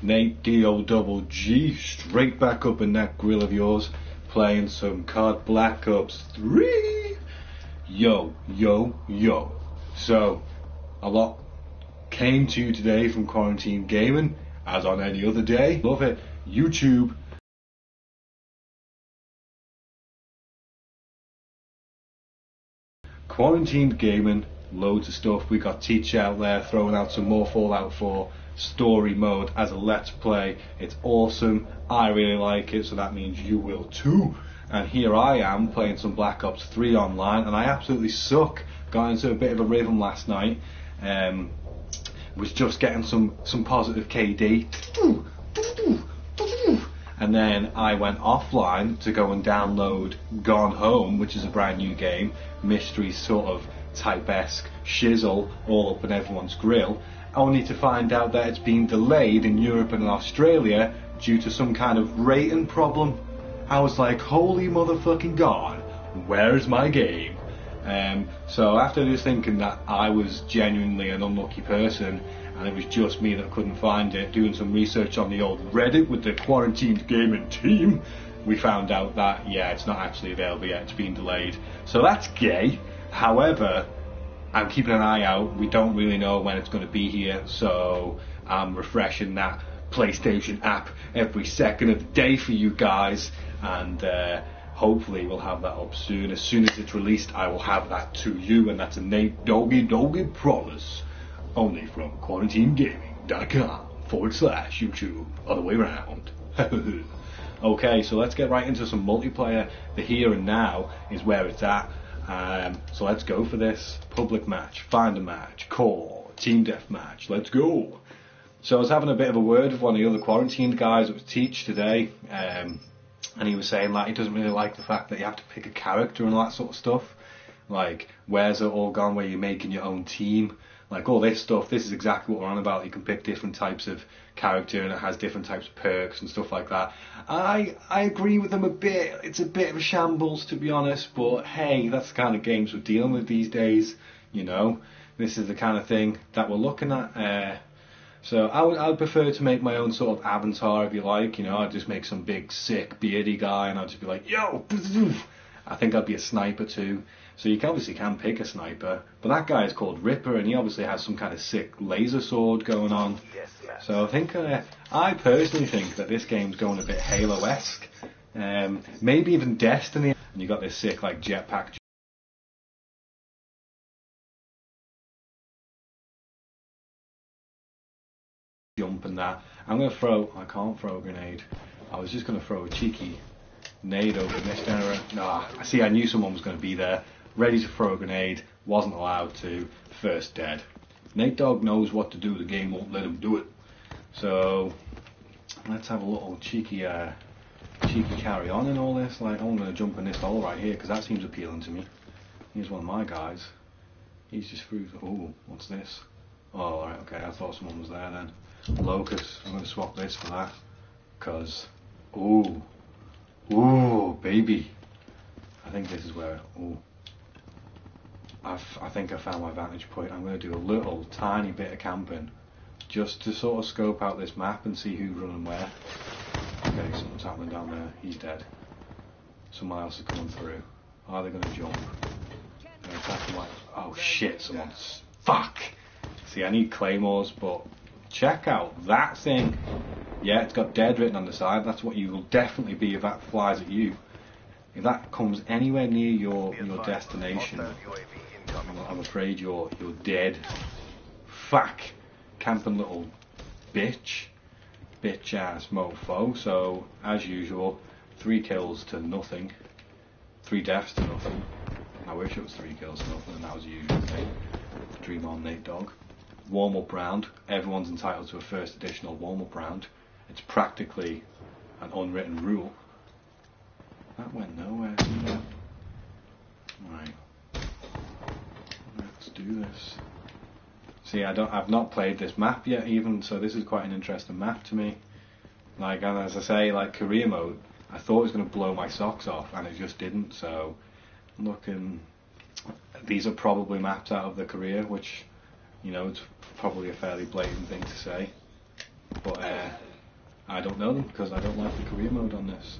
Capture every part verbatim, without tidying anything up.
Nate D O Double G, straight back up in that grill of yours, playing some C O D Black Ops three. Yo, yo, yo. So, a lot came to you today from Quarantined Gaming, as on any other day. Love it. YouTube. Quarantined Gaming, loads of stuff. We got Teach out there throwing out some more Fallout four Story Mode as a Let's Play. It's awesome. I really like it, so that means you will too. And here I am playing some Black Ops three online, and I absolutely suck. Got into a bit of a rhythm last night. Um, was just getting some some positive K D, and then I went offline to go and download Gone Home, which is a brand new game, mystery sort of type-esque shizzle all up in everyone's grill, only to find out that it's been delayed in Europe and in Australia due to some kind of rating problem. I was like, holy motherfucking god, where's my game? Um, so after just thinking that I was genuinely an unlucky person and it was just me that couldn't find it, doing some research on the old Reddit with the Quarantined Gaming team, we found out that, yeah, it's not actually available yet, it's been delayed. So that's gay. However, I'm keeping an eye out. We don't really know when it's going to be here, so I'm refreshing that PlayStation app every second of the day for you guys, and uh, hopefully we'll have that up soon. As soon as it's released, I will have that to you, and that's a Nate Doggy Doggy promise. Only from Quarantine Gaming dot com forward slash YouTube. Other way around. Okay, so let's get right into some multiplayer. The here and now is where it's at. Um, so let's go for this. Public match, find a match, core, team deathmatch. Let's go. So I was having a bit of a word with one of the other quarantined guys that was Teach today. Um, And he was saying that he doesn't really like the fact that you have to pick a character and all that sort of stuff. Like, where's it all gone where you're making your own team? Like, all this stuff, this is exactly what we're on about. You can pick different types of character and it has different types of perks and stuff like that. I I agree with them a bit. It's a bit of a shambles, to be honest. But, hey, that's the kind of games we're dealing with these days, you know. This is the kind of thing that we're looking at. Uh, So I would, I would prefer to make my own sort of avatar, if you like. You know, I'd just make some big, sick, beardy guy, and I'd just be like, yo! I think I'd be a sniper too. So you obviously can pick a sniper. But that guy is called Ripper, and he obviously has some kind of sick laser sword going on. Yes, yes. So I think, uh, I personally think that this game's going a bit Halo-esque. Um, maybe even Destiny. And you got this sick, like, jetpack jump and that. I'm going to throw... I can't throw a grenade. I was just going to throw a cheeky nade over this generator. Nah, I see, I knew someone was going to be there. Ready to throw a grenade. Wasn't allowed to. First dead. Nate Dogg knows what to do. The game won't let him do it. So, let's have a little cheeky uh, cheeky carry on in all this. Like, I'm going to jump in this hole right here because that seems appealing to me. Here's one of my guys. He's just through... Oh, what's this? Oh, alright, okay. I thought someone was there then. Locust, I'm going to swap this for that, because, ooh, ooh, baby, I think this is where, ooh, I've, I think I found my vantage point. I'm going to do a little tiny bit of camping, just to sort of scope out this map and see who's running where. Okay, something's happening down there, he's dead, someone else is coming through, are they going to jump? Oh shit, someone's, fuck, see I need claymores, but check out that thing. Yeah, it's got dead written on the side. That's what you will definitely be if that flies at you. If that comes anywhere near your your destination, I'm afraid you're you're dead. Fuck, camping little bitch, bitch ass mofo. So as usual, three kills to nothing, three deaths to nothing. I wish it was three kills to nothing, and that was the usual thing. Dream on, Nate Dogg. Warm-up round. Everyone's entitled to a first additional warm-up round. It's practically an unwritten rule. That went nowhere, didn't it? Right. Let's do this. See, I don't. I've not played this map yet, even so. This is quite an interesting map to me. Like, and as I say, like career mode. I thought it was going to blow my socks off, and it just didn't. So, looking, these are probably mapped out of the career, which. You know, it's probably a fairly blatant thing to say, but uh, I don't know them because I don't like the career mode on this.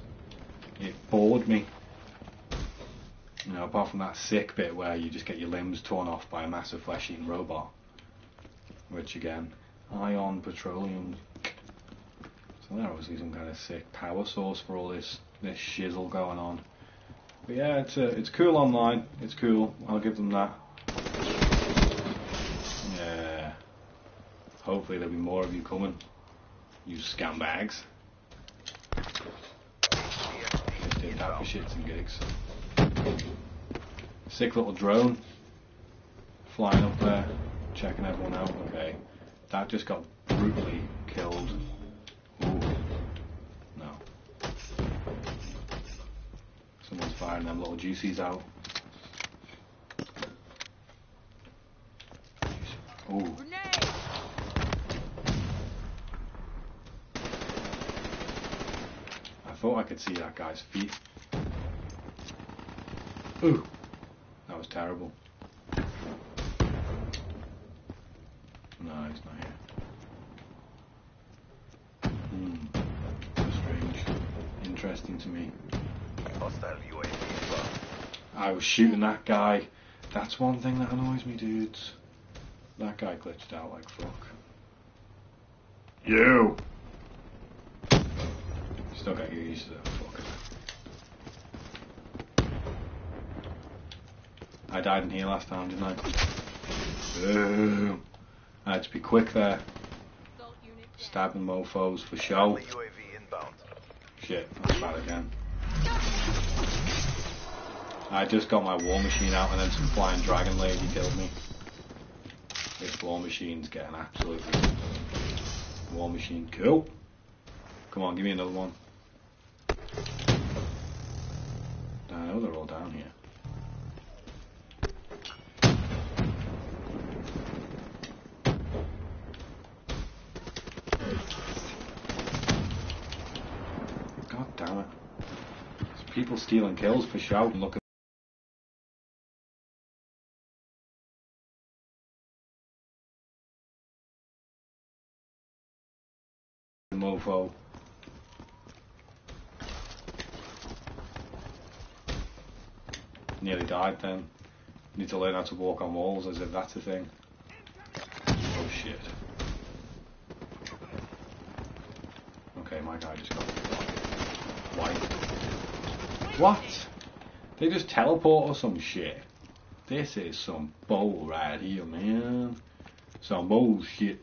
It bored me. You know, apart from that sick bit where you just get your limbs torn off by a massive flesh-eating robot. Which again, ion petroleum. So there obviously some kind of sick power source for all this this shizzle going on. But yeah, it's uh, it's cool online. It's cool. I'll give them that. Yeah. Hopefully there'll be more of you coming. You scumbags. Just did that for shits and gigs. Sick little drone flying up there, checking everyone out. Okay, that just got brutally killed. Ooh, no. Someone's firing them little juicies out. Ooh. I thought I could see that guy's feet. Ooh, that was terrible. No, he's not here. Hmm, strange. Interesting to me. I was shooting that guy. That's one thing that annoys me, dudes. That guy glitched out like fuck. You! Still got your used to that fucker. I died in here last time, didn't I? Boom. I had to be quick there. Stabbing mofos for show. Shit, that's bad again. I just got my war machine out and then some flying dragon lady killed me. This war machine's getting absolutely... War machine, cool. Come on, give me another one. I know they're all down here. People stealing kills for shout and looking. Mofo. Nearly died then. Need to learn how to walk on walls as if that's a thing. Oh shit. Okay, my guy just got wiped. What? They just teleport or some shit? This is some bull right here, man. Some bullshit.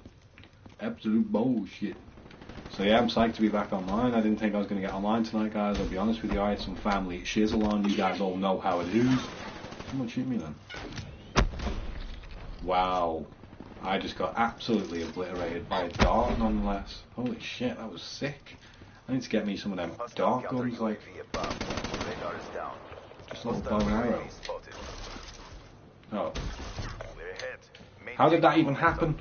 Absolute bullshit. So yeah, I'm psyched to be back online. I didn't think I was going to get online tonight, guys. I'll be honest with you, I had some family shizzle on. You guys all know how it is. Someone shoot me then. Wow. I just got absolutely obliterated by a dart nonetheless. Holy shit, that was sick. I need to get me some of them dart guns, like... Just a little bow and arrow. Oh. How did that even happen?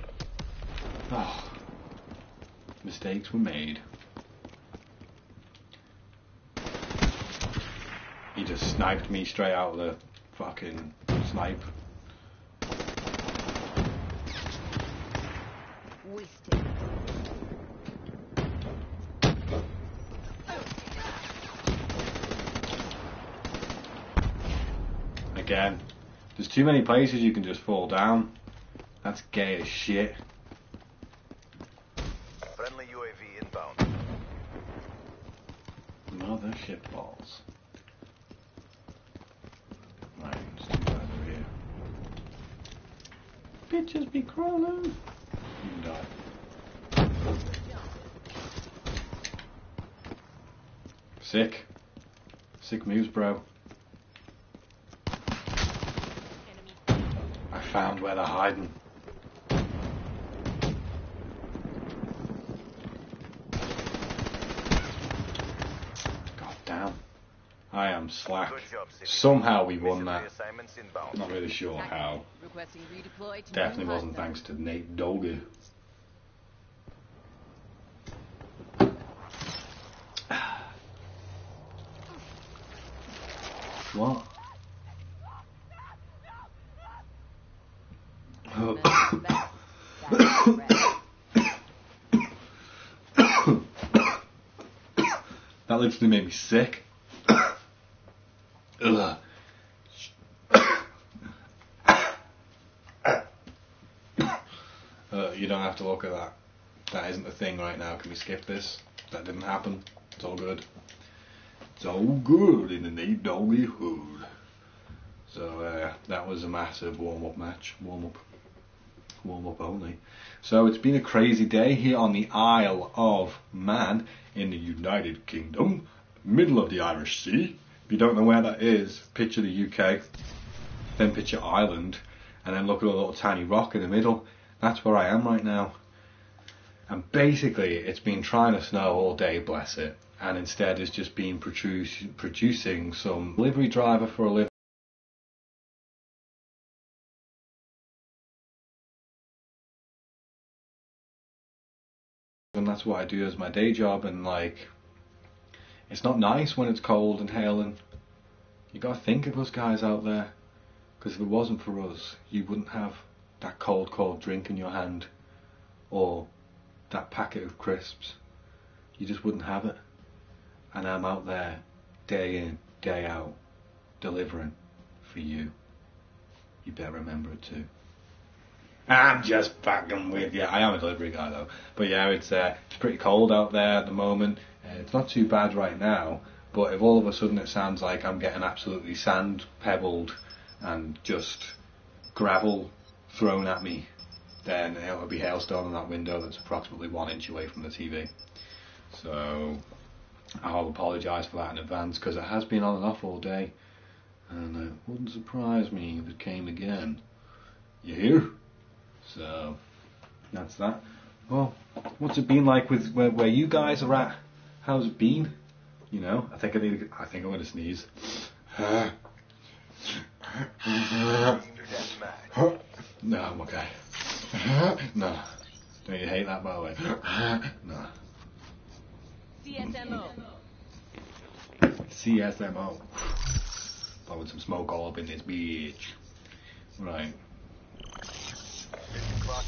Oh. Mistakes were made. He just sniped me straight out of the fucking snipe. Wasted. Again, there's too many places you can just fall down. That's gay as shit. Friendly U A V inbound. Mother shit balls. Right, just do that over here. Bitches be crawling. You can die. Sick. Sick moves, bro. Found where they're hiding. God damn. I am slack. Somehow we won that. Not really sure how. Definitely wasn't thanks to Nate D O Double G. What? That literally made me sick. Ugh. Uh, you don't have to look at that. That isn't the thing right now. Can we skip this? That didn't happen. It's all good. It's all good in the Nate Doggy Hood. So uh, that was a massive warm-up match. Warm-up. Warm-up only. So it's been a crazy day here on the Isle of Man in the United Kingdom. Middle of the Irish Sea. If you don't know where that is, picture the U K. Then picture Ireland. And then look at a little tiny rock in the middle. That's where I am right now. And basically, it's been trying to snow all day, bless it. And instead, it's just been produce, producing some delivery driver for a living. And that's what I do as my day job. And like, it's not nice when it's cold and hailing. You gotta think of us guys out there. Because if it wasn't for us, you wouldn't have that cold, cold drink in your hand. Or that packet of crisps. You just wouldn't have it. And I'm out there, day in, day out, delivering for you. You better remember it too. I'm just fucking with you. I am a delivery guy though. But yeah, it's uh, it's pretty cold out there at the moment. Uh, it's not too bad right now. But if all of a sudden it sounds like I'm getting absolutely sand pebbled and just gravel thrown at me, then it'll be hailstone on that window that's approximately one inch away from the T V. So I'll apologise for that in advance, because it has been on and off all day, and it wouldn't surprise me if it came again. You hear? So that's that. Well, what's it been like with where, where you guys are at? How's it been? You know, I think I need. I think I'm gonna sneeze. No, I'm okay. No, don't you hate that, by the way? No. C S M O. C S M O. Blowing some smoke all up in this bitch. Right.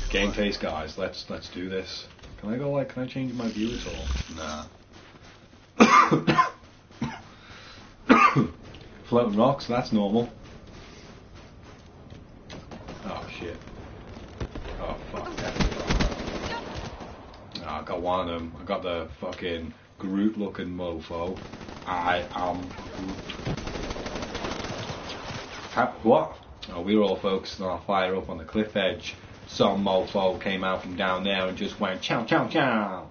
Game face, guys. Let's let's do this. Can I go like? Can I change my view at all? Nah. Floating rocks. That's normal. Oh shit. Oh fuck. I got one of them. I got the fucking Groot looking mofo. I am Groot. How, what? Oh, we were all focusing on our fire up on the cliff edge. Some mofo came out from down there and just went chow chow chow.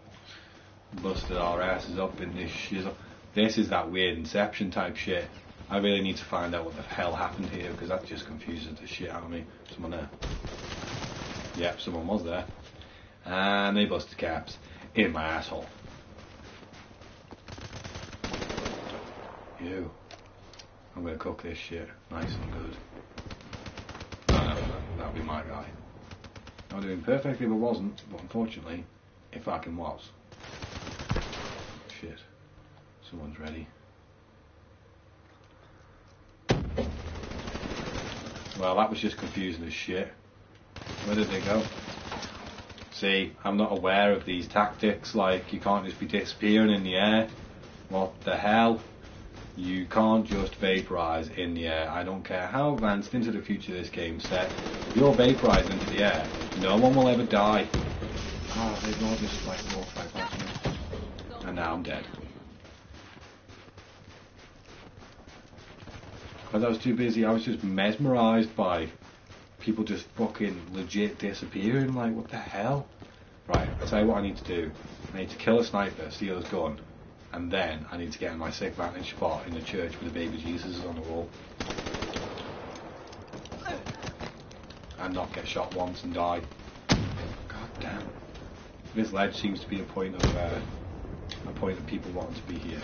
Busted our asses up in this shizzle. This is that weird Inception type shit. I really need to find out what the hell happened here, because that just confuses the shit out of me. Someone there. Yep, someone was there. And they busted caps in my asshole. Ew. I'm gonna cook this shit nice and good. No, no, that'll be my guy. I'm doing perfectly if I wasn't, but unfortunately, it fucking was. Shit. Someone's ready. Well, that was just confusing as shit. Where did they go? See, I'm not aware of these tactics, like you can't just be disappearing in the air. What the hell? You can't just vaporise in the air. I don't care how advanced into the future this game's set. You're vaporising into the air. No one will ever die. Ah, oh, they've all just like walked right past me. And now I'm dead. Because I was too busy, I was just mesmerised by people just fucking legit disappearing, like what the hell? Right, I'll tell you what I need to do. I need to kill a sniper, steal his gun, and then I need to get in my sick vantage spot in the church with the baby Jesus on the wall. And not get shot once and die. God damn. This ledge seems to be a point of uh, a point of people wanting to be here.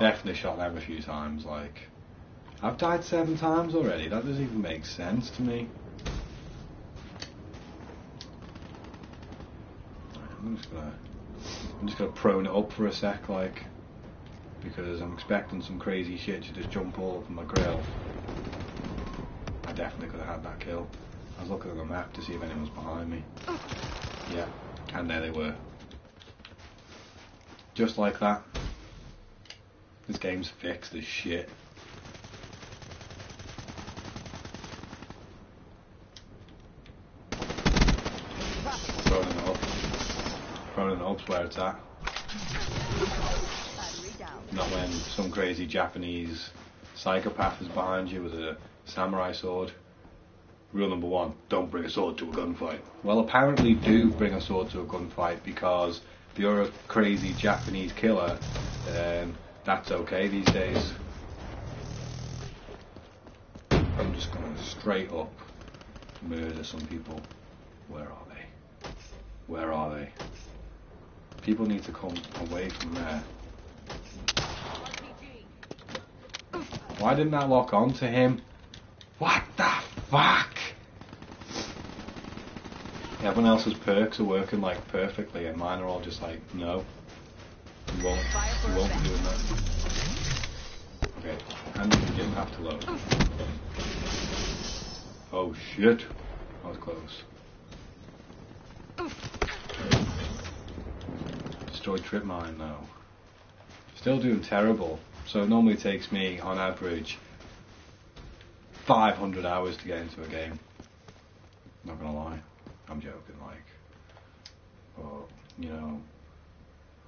Definitely shot them a few times, like... I've died seven times already, that doesn't even make sense to me. I'm just gonna... I'm just gonna prone it up for a sec, like... Because I'm expecting some crazy shit to just jump all over my grill. I definitely could have had that kill. I was looking at the map to see if anyone was behind me. Yeah, and there they were. Just like that. This game's fixed as shit. Throwing an ops. Throwing an ops where it's at. Not when some crazy Japanese psychopath is behind you with a samurai sword. Rule number one, don't bring a sword to a gunfight. Well, apparently do bring a sword to a gunfight, because if you're a crazy Japanese killer, um, that's okay these days. I'm just going to straight up murder some people. Where are they? Where are they? People need to come away from there. Why didn't I lock on to him? What the fuck? Everyone else's perks are working like perfectly, and mine are all just like, no, you won't, you won't be doing that. Okay, and you didn't have to load. Oh shit, that was close. Destroyed trip mine now. Still doing terrible, so it normally takes me, on average, five hundred hours to get into a game. Not gonna lie. I'm joking, like, but, you know,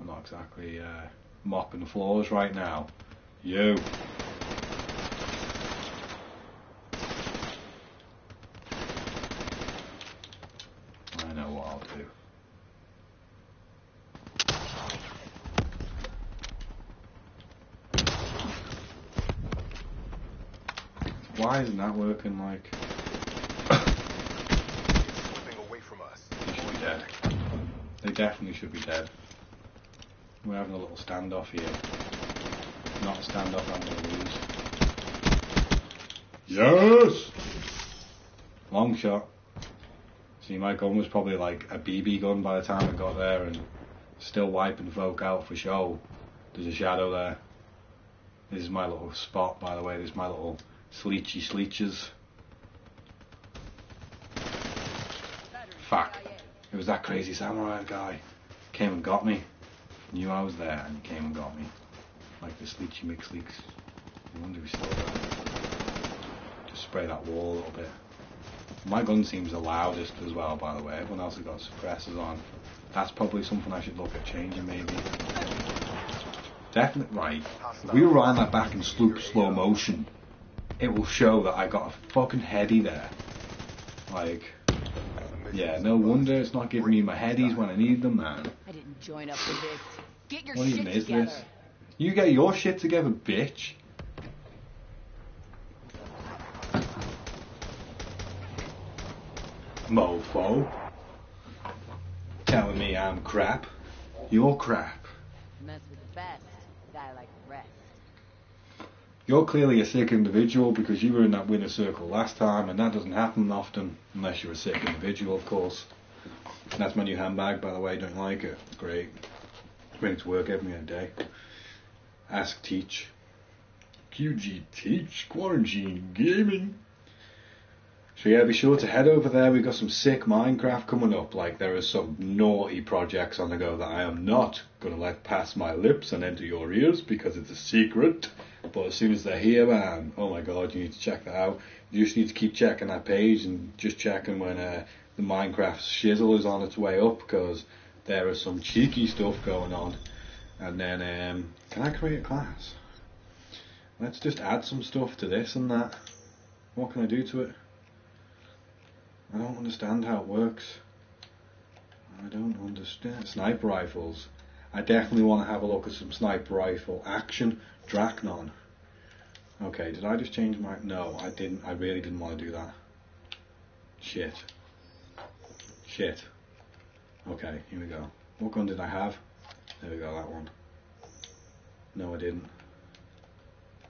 I'm not exactly uh, mopping the floors right now. You! I know what I'll do. Why isn't that working, like? They definitely should be dead. We're having a little standoff here. Not a standoff, I'm going to lose. Yes! Long shot. See, my gun was probably like a B B gun by the time I got there, and still wiping folk out for show. There's a shadow there. This is my little spot, by the way. This is my little sleechy sleeches. Fuck. It was that crazy samurai guy. Came and got me. Knew I was there, and he came and got me. Like the sleechy mix leaks. No wonder we still there. Just spray that wall a little bit. My gun seems the loudest as well, by the way. Everyone else has got suppressors on. That's probably something I should look at changing, maybe. Definitely right. If we rewind that back in sloop slow motion, it will show that I got a fucking heady there. Like. Yeah, no wonder it's not giving me my headies when I need them, man. I didn't join up with this. Get your what shit even is together. This? You get your shit together, bitch. Mofo. Telling me I'm crap. You're crap. Mess with the best, die like the rest. You're clearly a sick individual, because you were in that winner's circle last time, and that doesn't happen often, unless you're a sick individual, of course. And that's my new handbag, by the way. Don't like it? Great. Bring it to work every other day. Ask Teach. Q G Teach, Quarantine Gaming. So yeah, be sure to head over there. We've got some sick Minecraft coming up. Like, there are some naughty projects on the go that I am not going to let pass my lips and into your ears, because it's a secret. But as soon as they're here, man, oh my god, you need to check that out. You just need to keep checking that page and just checking when uh, the Minecraft shizzle is on its way up, because there is some cheeky stuff going on. And then, um, can I create a class? Let's just add some stuff to this and that. What can I do to it? I don't understand how it works. I don't understand. Sniper rifles. I definitely want to have a look at some sniper rifle action. Drachnon. Okay, did I just change my... No, I didn't. I really didn't want to do that. Shit. Shit. Okay, here we go. What gun did I have? There we go, that one. No, I didn't.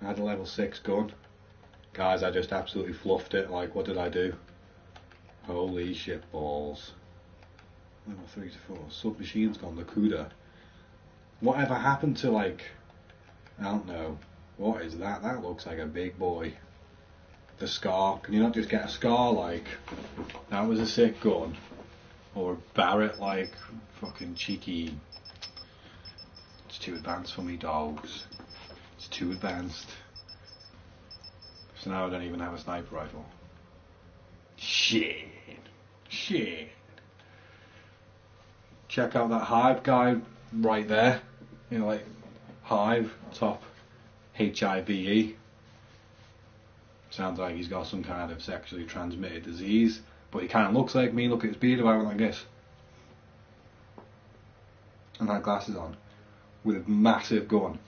I had a level six gun. Guys, I just absolutely fluffed it. Like, what did I do? Holy shit balls. Level three to four. Submachine's gone, the CUDA. Whatever happened to, like, I don't know. What is that? That looks like a big boy. the SCAR. Can you not just get a SCAR? Like, that was a sick gun. Or a Barrett, like, fucking cheeky. It's too advanced for me, dogs. It's too advanced. So now I don't even have a sniper rifle. Shit. Shit. Check out that Hive guy right there. You know, like, Hive, top, H I V E. Sounds like he's got some kind of sexually transmitted disease. But he kind of looks like me. Look at his beard if I went like this. And had glasses on. With a massive gun.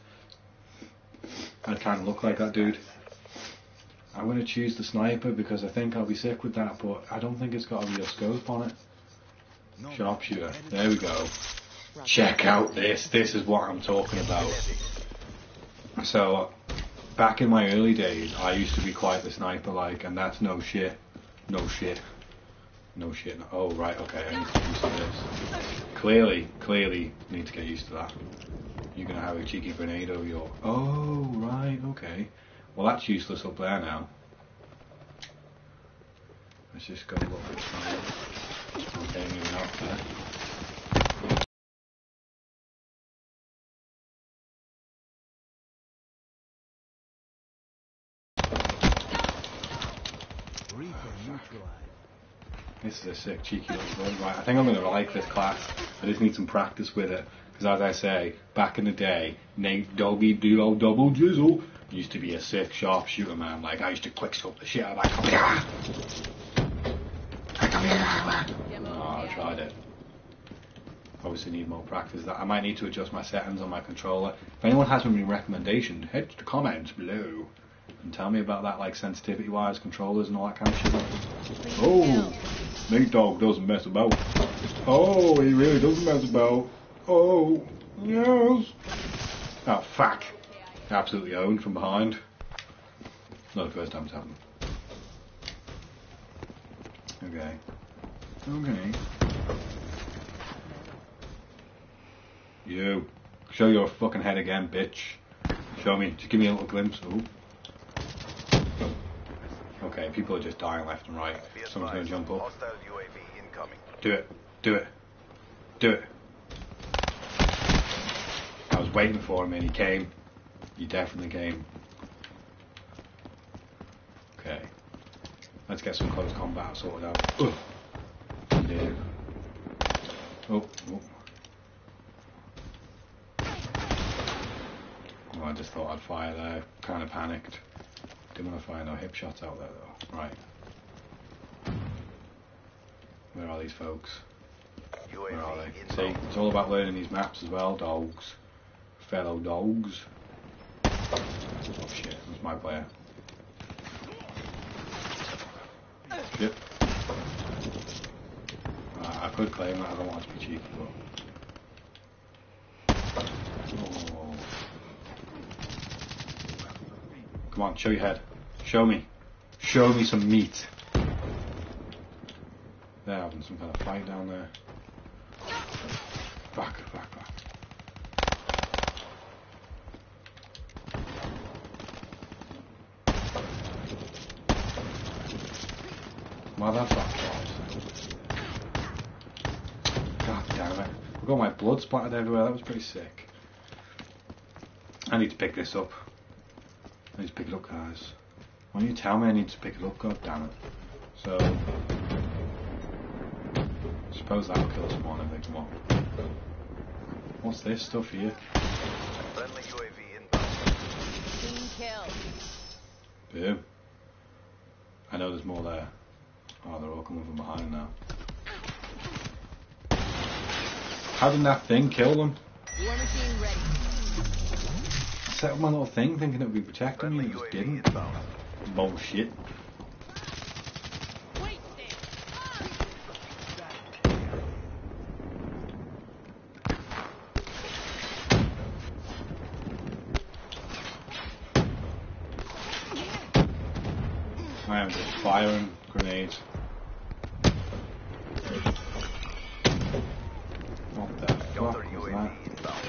I kind of look like that dude. I'm going to choose the sniper because I think I'll be sick with that. But I don't think it's got a real scope on it. Sharpshooter. There we go. Check out this. This is what I'm talking about. So, back in my early days, I used to be quite the sniper-like. And that's no shit. No shit. No shit. No. Oh, right, okay, I need to get used to this. Clearly, clearly, need to get used to that. You're going to have a cheeky grenade over your... Oh, right, okay. Well, that's useless up there now. Let's just go look at something. Okay, moving out there. This is a sick, cheeky little run. Right, I think I'm going to like this class. I just need some practice with it. Because as I say, back in the day, Nate Doggy Duo Double Jizzle used to be a sick sharpshooter, man. Like, I used to quickscope the shit out of that. Oh, I tried it. Obviously need more practice. That I might need to adjust my settings on my controller. If anyone has any recommendations, head to the comments below. And tell me about that, like, sensitivity-wise, controllers and all that kind of shit. Oh, Nate Dog doesn't mess about. Oh, he really doesn't mess about. Oh, yes. Oh, fuck. Absolutely owned from behind. Not the first time it's happened. Okay. Okay. You. Show your fucking head again, bitch. Show me. Just give me a little glimpse. Ooh. Okay, people are just dying left and right. Someone's going to jump up. Do it. Do it. Do it. I was waiting for him and he came. He definitely came. Okay. Let's get some close combat sorted out. Ugh. Yeah. Oh. Oh. Well, I just thought I'd fire there. Kind of panicked. Didn't want to fire no hip shots out there though. Right. Where are these folks? Where are they? See, it's all about learning these maps as well, dogs. Fellow dogs. Oh shit, that's my player. Yep. Right, I could claim that, I don't want to be cheeky, but... Oh. Come on, show your head. Show me. Show me some meat. They're having some kind of fight down there. Back, back, back. Motherfuckers. God damn it. I've got my blood splattered everywhere. That was pretty sick. I need to pick this up. I need to pick it up, guys. Why don't you tell me I need to pick it up? God damn it. So... I suppose that'll kill someone if they come up. What's this stuff here? Friendly U A V inbound. Boom. I know there's more there. Oh, they're all coming from behind now. How did that thing kill them? War machine ready. I set up my little thing thinking it would be protecting me, and it just didn't. Bullshit. Firing grenades. What the fuck was that?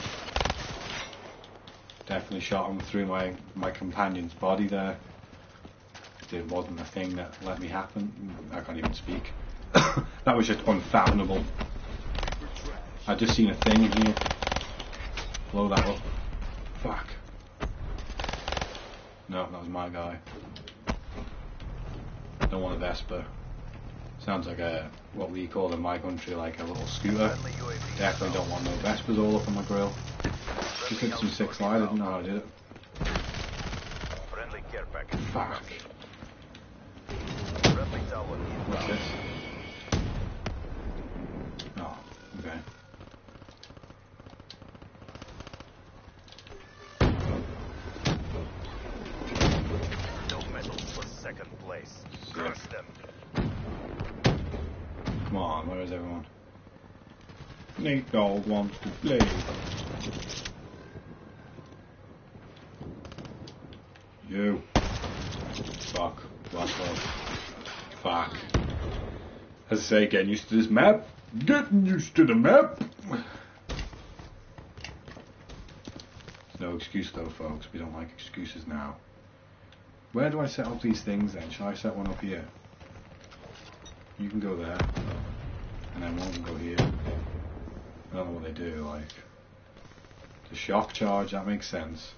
Definitely shot him through my, my companion's body there. It wasn't a thing that let me happen. I can't even speak. That was just unfathomable. I just seen a thing here. Blow that up. Fuck. No, that was my guy. Don't want a Vespa. Sounds like a, what we call in my country, like a little scooter. Definitely don't want no Vespas all up on my grill. You took some six light, I didn't know how I did it. Fuck. What's this? Oh, okay. No medals for second place. Crush them. Come on, where is everyone? Nate Dog wants to play. You. Fuck. Black hole. Fuck. As I say, getting used to this map. Getting used to the map. There's no excuse though, folks. We don't like excuses now. Where do I set up these things then? Shall I set one up here? You can go there. And then one can go here. I don't know what they do, like. The shock charge, that makes sense.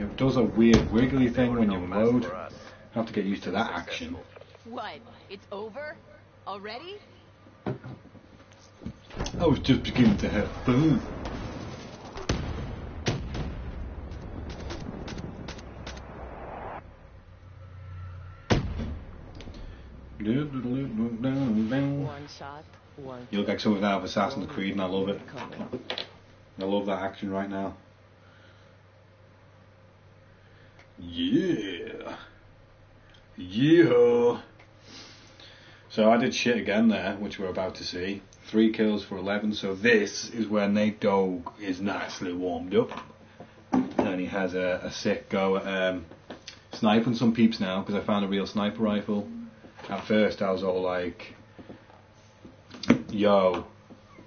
It does a weird wiggly thing when you load. I have to get used to that action. What? It's over? Already? I was just beginning to have fun. One shot, one. You look like something out of Assassin's Creed and I love it. I love that action right now. Yeah. Yeah. So I did shit again there, which we're about to see. Three kills for eleven. So this is where Nate Dog is nicely warmed up. And he has a, a sick go at um, sniping some peeps now, because I found a real sniper rifle. At first I was all like, yo,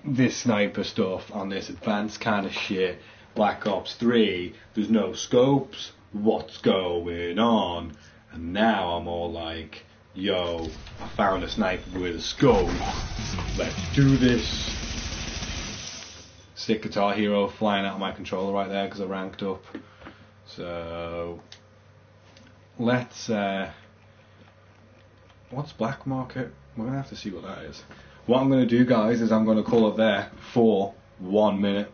this sniper stuff on this advanced kind of shit. Black Ops three, there's no scopes. What's going on? And now I'm all like, yo, I found a sniper with a scope. Let's do this. Sick Guitar Hero flying out of my controller right there because I ranked up. So let's uh what's black market? We're gonna have to see what that is. What I'm gonna do, guys, is I'm gonna call it there for one minute.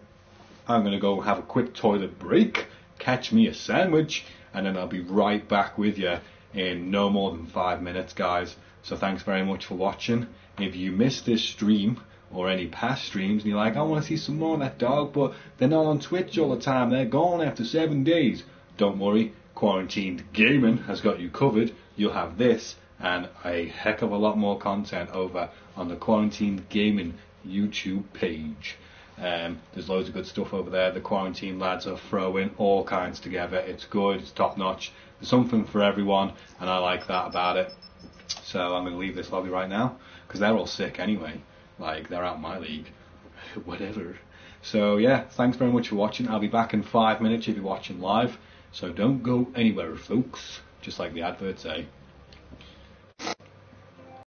I'm gonna go have a quick toilet break. Catch me a sandwich, and then I'll be right back with you in no more than five minutes, guys. So thanks very much for watching. If you missed this stream or any past streams and you're like, I want to see some more of that dog, but they're not on Twitch all the time, they're gone after seven days, don't worry, Quarantined Gaming has got you covered. You'll have this and a heck of a lot more content over on the Quarantined Gaming YouTube page. Um, there's loads of good stuff over there. The quarantine lads are throwing all kinds together. It's good, it's top notch. There's something for everyone, and I like that about it. So I'm going to leave this lobby right now, because they're all sick anyway. Like, they're out of my league. Whatever. So yeah, thanks very much for watching. I'll be back in five minutes if you're watching live. So don't go anywhere, folks. Just like the adverts say.